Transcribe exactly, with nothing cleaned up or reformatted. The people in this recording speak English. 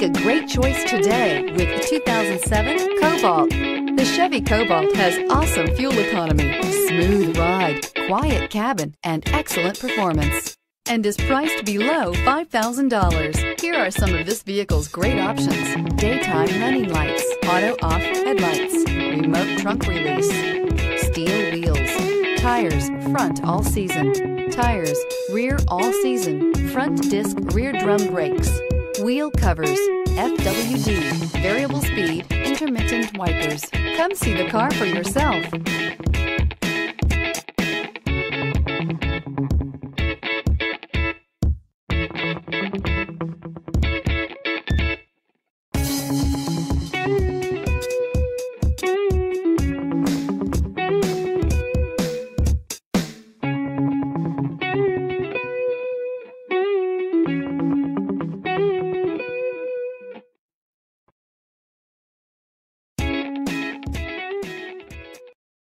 Make a great choice today with the two thousand seven Cobalt. The Chevy Cobalt has awesome fuel economy, smooth ride, quiet cabin, and excellent performance, and is priced below five thousand dollars. Here are some of this vehicle's great options: daytime running lights, auto-off headlights, remote trunk release, steel wheels, tires front all season, tires rear all season, front disc rear drum brakes, wheel covers, F W D, variable speed, intermittent wipers. Come see the car for yourself.